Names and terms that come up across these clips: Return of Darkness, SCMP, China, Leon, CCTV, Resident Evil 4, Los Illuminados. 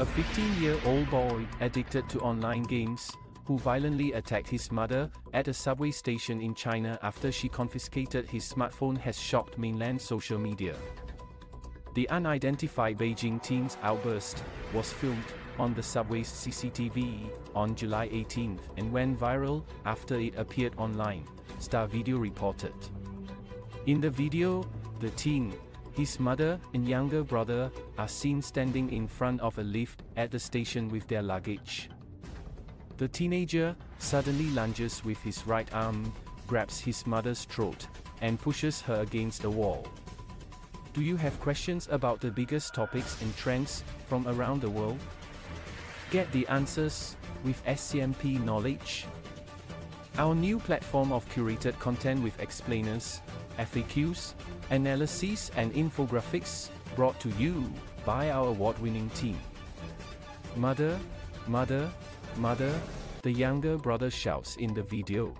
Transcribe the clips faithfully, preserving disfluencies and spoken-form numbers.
A fifteen-year-old boy addicted to online games, who violently attacked his mother at a subway station in China after she confiscated his smartphone, has shocked mainland social media. The unidentified Beijing teen's outburst was filmed on the subway's C C T V on July eighteenth and went viral after it appeared online, Star Video reported. In the video, the teen, his mother and younger brother are seen standing in front of a lift at the station with their luggage. The teenager suddenly lunges with his right arm, grabs his mother's throat, and pushes her against the wall. Do you have questions about the biggest topics and trends from around the world? Get the answers with S C M P Knowledge, our new platform of curated content with explainers, F A Qs, analyses and infographics, brought to you by our award-winning team. Mother, mother, mother, the younger brother shouts in the video.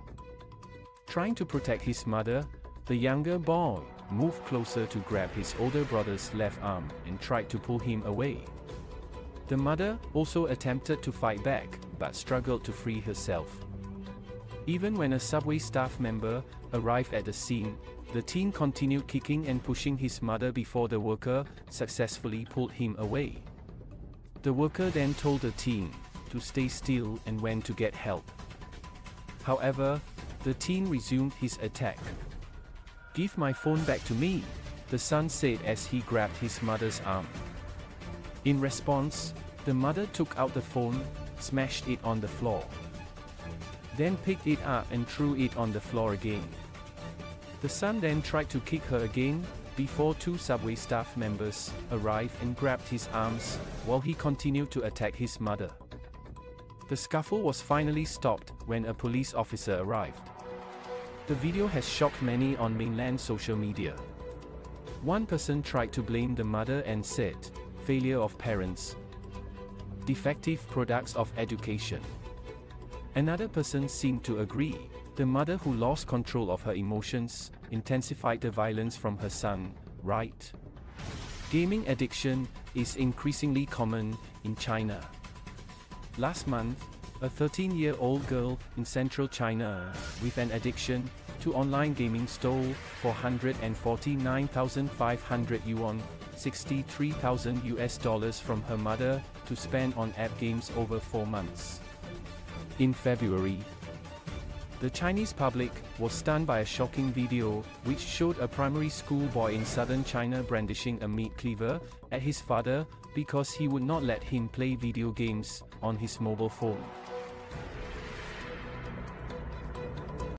Trying to protect his mother, the younger boy moved closer to grab his older brother's left arm and tried to pull him away. The mother also attempted to fight back, but struggled to free herself. Even when a subway staff member arrived at the scene, the teen continued kicking and pushing his mother before the worker successfully pulled him away. The worker then told the teen to stay still and went to get help. However, the teen resumed his attack. "Give my phone back to me," the son said as he grabbed his mother's arm. In response, the mother took out the phone, smashed it on the floor, then picked it up and threw it on the floor again. The son then tried to kick her again, before two subway staff members arrived and grabbed his arms, while he continued to attack his mother. The scuffle was finally stopped when a police officer arrived. The video has shocked many on mainland social media. One person tried to blame the mother and said, "Failure of parents, defective products of education." Another person seemed to agree. The mother, who lost control of her emotions, intensified the violence from her son, right? Gaming addiction is increasingly common in China. Last month, a thirteen-year-old girl in central China with an addiction to online gaming stole four hundred forty-nine thousand five hundred yuan, sixty-three thousand U S dollars from her mother to spend on app games over four months. In February, the Chinese public was stunned by a shocking video which showed a primary school boy in southern China brandishing a meat cleaver at his father because he would not let him play video games on his mobile phone.